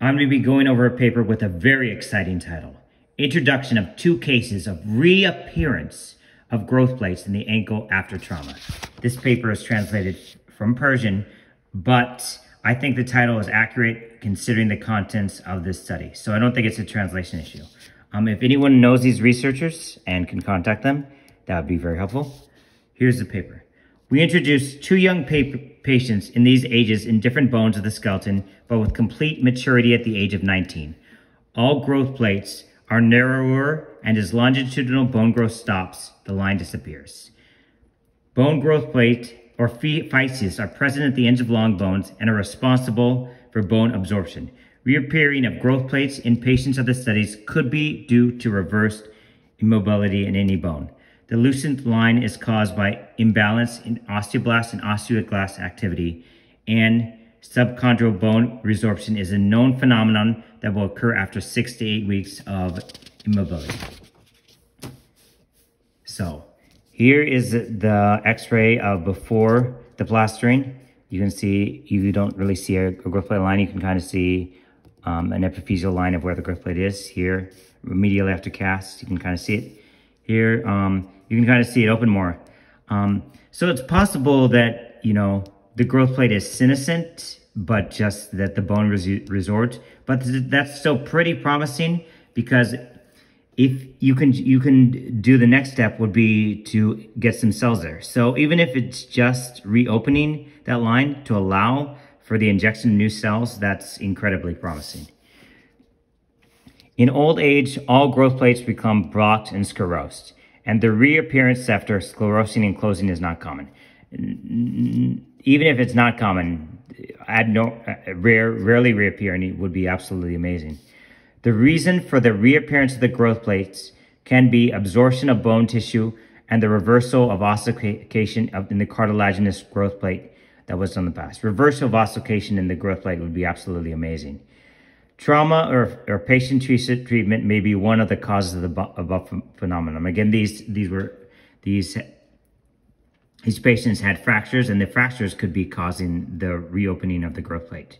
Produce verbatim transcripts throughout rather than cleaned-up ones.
I'm going to be going over a paper with a very exciting title, Introduction of Two Cases of Reappearance of Growth Plates in the Ankle After Trauma. This paper is translated from Persian, but I think the title is accurate considering the contents of this study. So I don't think it's a translation issue. Um, if anyone knows these researchers and can contact them, that would be very helpful. Here's the paper. We introduced two young pa patients in these ages in different bones of the skeleton, but with complete maturity at the age of nineteen. All growth plates are narrower, and as longitudinal bone growth stops, the line disappears. Bone growth plate or physis are present at the ends of long bones and are responsible for bone absorption. Reappearing of growth plates in patients of the studies could be due to reversed immobility in any bone. The loosened line is caused by imbalance in osteoblast and osteoclast activity, and subchondral bone resorption is a known phenomenon that will occur after six to eight weeks of immobility. So here is the x-ray of before the plastering. You can see, if you don't really see a growth plate line, you can kind of see um, an epiphyseal line of where the growth plate is here, immediately after cast. You can kind of see it here. Um, you can kind of see it open more. Um, so it's possible that, you know, the growth plate is senescent, but just that the bone res resorts. But th that's still pretty promising, because if you can, you can do the next step would be to get some cells there. So even if it's just reopening that line to allow for the injection of new cells, that's incredibly promising. In old age, all growth plates become blocked and sclerosed, and the reappearance after sclerosing and closing is not common. Even if it's not common, I'd no, rare, rarely reappearing would be absolutely amazing. The reason for the reappearance of the growth plates can be absorption of bone tissue and the reversal of ossification of, in the cartilaginous growth plate that was done in the past. Reversal of ossification in the growth plate would be absolutely amazing. Trauma or, or patient treatment may be one of the causes of the above phenomenon. Again, these these were these these patients had fractures, and the fractures could be causing the reopening of the growth plate.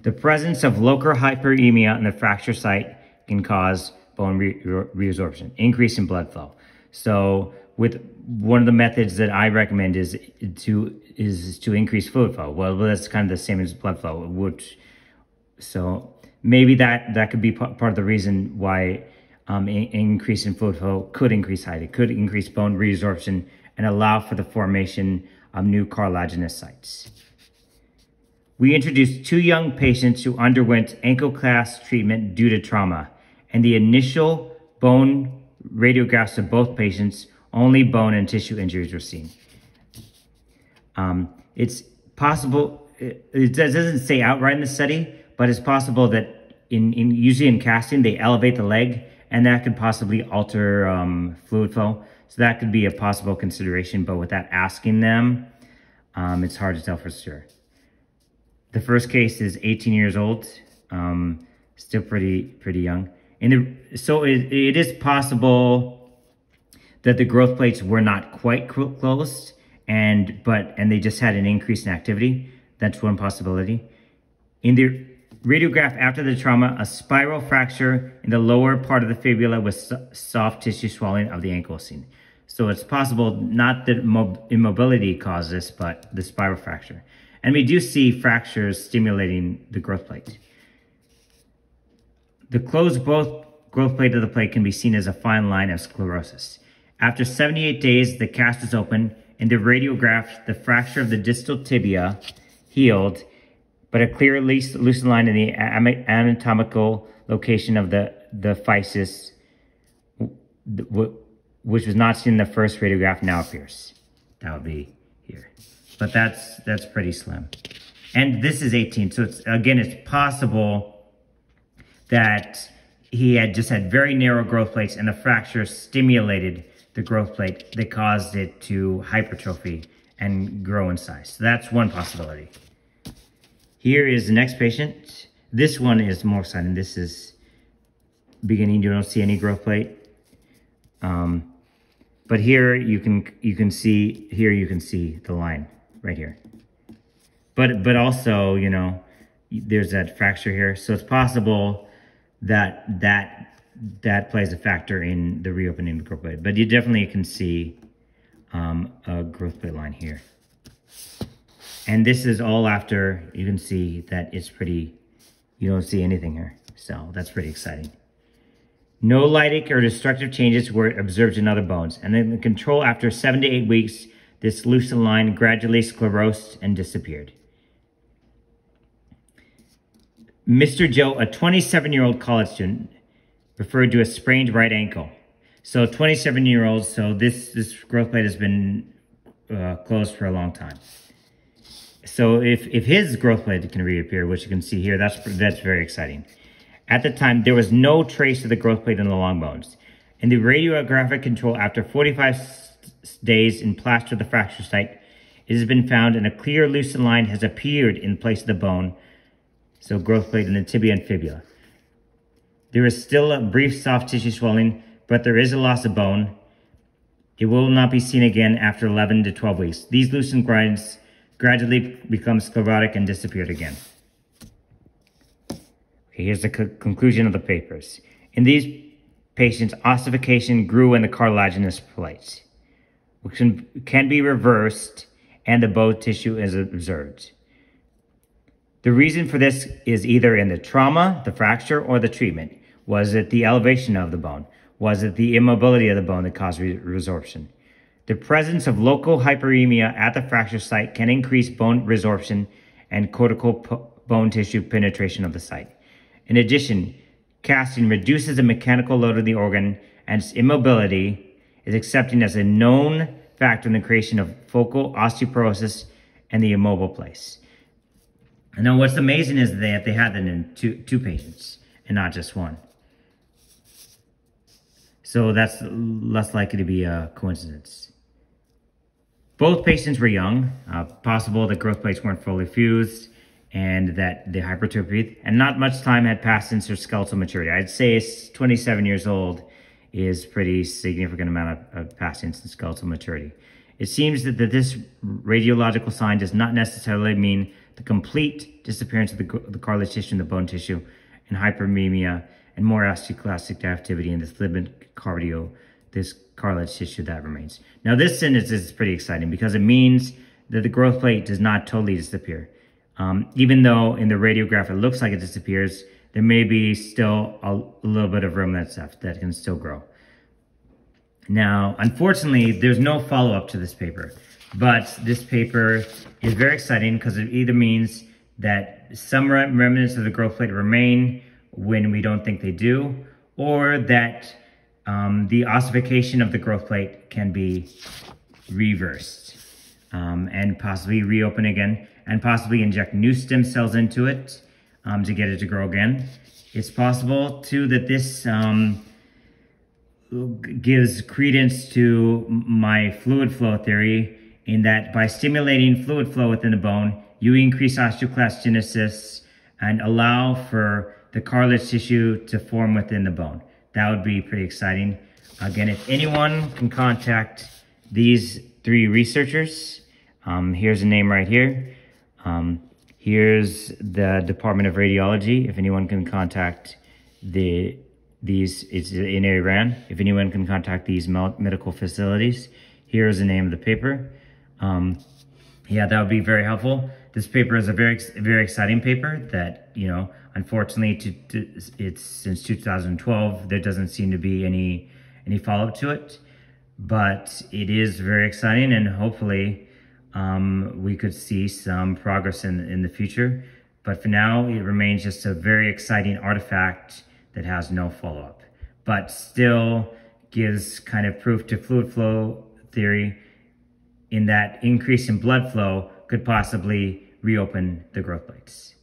The presence of local hyperemia in the fracture site can cause bone re re resorption, increase in blood flow. So, with one of the methods that I recommend is to is to increase fluid flow. Well, that's kind of the same as blood flow, which so. Maybe that, that could be part of the reason why um, in, increase in fluid flow could increase height. It could increase bone resorption and allow for the formation of new cartilaginous sites. We introduced two young patients who underwent ankle cast treatment due to trauma, and the initial bone radiographs of both patients, only bone and tissue injuries were seen. Um, it's possible, it, it doesn't say outright in the study, but it's possible that in, in usually in casting, they elevate the leg, and that could possibly alter um, fluid flow. So that could be a possible consideration, but without asking them, um, it's hard to tell for sure. The first case is eighteen years old, um, still pretty pretty young. And the, so it, it is possible that the growth plates were not quite closed, and but and they just had an increase in activity. That's one possibility. In the radiograph after the trauma, a spiral fracture in the lower part of the fibula with so soft tissue swelling of the ankle seen. So it's possible not that immobility caused this, but the spiral fracture. And we do see fractures stimulating the growth plate. The closed both growth plate of the plate can be seen as a fine line of sclerosis. After seventy-eight days, the cast is open. In the radiograph, the fracture of the distal tibia healed, but a clear loosened line in the anatomical location of the, the physis, which was not seen in the first radiograph, now appears. That would be here. But that's, that's pretty slim. And this is eighteen, so it's, again, it's possible that he had just had very narrow growth plates, and the fracture stimulated the growth plate that caused it to hypertrophy and grow in size. So that's one possibility. Here is the next patient. This one is more exciting. This is beginning. You don't see any growth plate, um, but here you can you can see here you can see the line right here. But but also, you know, there's that fracture here. So it's possible that that, that plays a factor in the reopening of the growth plate. But you definitely can see um, a growth plate line here. And this is all after, you can see that it's pretty, you don't see anything here. So that's pretty exciting. No lytic or destructive changes were observed in other bones. And then the control after seven to eight weeks, this lucent line gradually sclerosed and disappeared. Mister Joe, a twenty-seven-year-old college student, referred to a sprained right ankle. So twenty-seven-year-olds, so this, this growth plate has been uh, closed for a long time. So if, if his growth plate can reappear, which you can see here, that's, that's very exciting. At the time, there was no trace of the growth plate in the long bones. In the radiographic control, after forty-five days in plaster of the fracture site, it has been found and a clear lucent line has appeared in place of the bone, so growth plate in the tibia and fibula. There is still a brief soft tissue swelling, but there is a loss of bone. It will not be seen again after eleven to twelve weeks. These lucent grinds gradually become sclerotic and disappeared again. Here's the conclusion of the papers. In these patients, ossification grew in the cartilaginous plates, which can be reversed, and the bone tissue is observed. The reason for this is either in the trauma, the fracture, or the treatment. Was it the elevation of the bone? Was it the immobility of the bone that caused resorption? The presence of local hyperemia at the fracture site can increase bone resorption and cortical bone tissue penetration of the site. In addition, casting reduces the mechanical load of the organ, and its immobility is accepted as a known factor in the creation of focal osteoporosis and the immobile place. And now what's amazing is that they had that in two, two patients and not just one. So that's less likely to be a coincidence. Both patients were young, uh, possible that growth plates weren't fully fused, and that the hypertrophy, and not much time had passed since her skeletal maturity. I'd say twenty-seven years old is pretty significant amount of, of passing since skeletal maturity. It seems that, that this radiological sign does not necessarily mean the complete disappearance of the, the cartilage tissue and the bone tissue and hyperemia and more osteoclastic activity in this ligament cardio, this cartilage tissue that remains. Now this sentence is pretty exciting because it means that the growth plate does not totally disappear. Um, even though in the radiograph it looks like it disappears, there may be still a, a little bit of room that's left that can still grow. Now, unfortunately, there's no follow-up to this paper, but this paper is very exciting because it either means that some rem remnants of the growth plate remain when we don't think they do, or that um, the ossification of the growth plate can be reversed um, and possibly reopen again, and possibly inject new stem cells into it um, to get it to grow again. It's possible too that this um, gives credence to my fluid flow theory, in that by stimulating fluid flow within the bone, you increase osteoclastogenesis and allow for the cartilage tissue to form within the bone. That would be pretty exciting. Again, if anyone can contact these three researchers, um, here's a name right here. Um, here's the Department of Radiology. If anyone can contact the these, it's in Iran. If anyone can contact these medical facilities, here's the name of the paper. Um, yeah, that would be very helpful. This paper is a very very exciting paper that, you know, unfortunately, to, to, it's since two thousand twelve. There doesn't seem to be any any follow up to it, but it is very exciting, and hopefully Um, we could see some progress in, in the future. But for now, it remains just a very exciting artifact that has no follow-up, but still gives kind of proof to fluid flow theory, in that increase in blood flow could possibly reopen the growth plates.